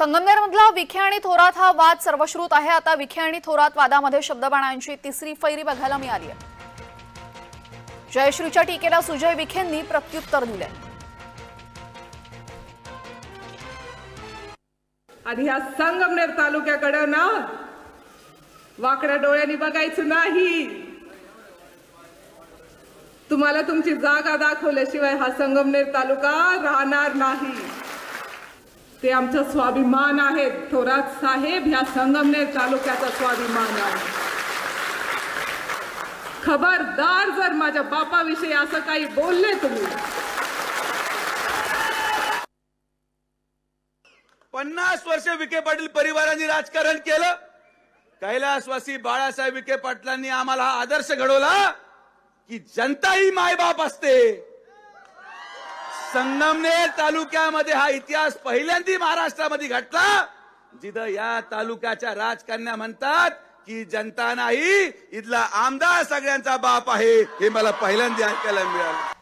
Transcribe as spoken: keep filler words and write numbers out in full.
संगमनेरमधला विखे आणि थोरात हा वाद सर्वश्रुत आहे। आता विखे आणि थोरात वादामध्ये शब्दबाणांची तिसरी फैरी बघायला मिळाली आहे। जयश्रीच्या टीकेला सुजय विखेंनी प्रत्युत्तर दिले। आधी हा संगमनेर तालुक्याकडे ना वाकड्या डोळ्यांनी बघायचं नाही। तुम्हाला तुमची जागा दाखवल्याशिवाय हा संगमनेर तालुका राहणार नाही। ते आमचा स्वाभिमान आहे। थोरात साहेब या संगमनेर तालुक्याचा स्वाभिमान आहे। खबरदार जर माझ्या बापाविषयी असं काही बोलले तुम्ही। पन्नास वर्ष विखे पाटील परिवाराने राजकारण केलं। कैलासवासी बाळासाहेब विखे पाटलांनी आम्हाला हा आदर्श घडवला की जनता ही मायबाप असते। संगमनेर तालुक्यामध्ये हा इतिहास पहिल्यांदी महाराष्ट्रामध्ये घडला, जिथं या तालुक्याच्या राजकन्या म्हणतात की जनता नाही, इथला आमदार सगळ्यांचा बाप आहे। हे मला पहिल्यांदा ऐकायला मिळालं।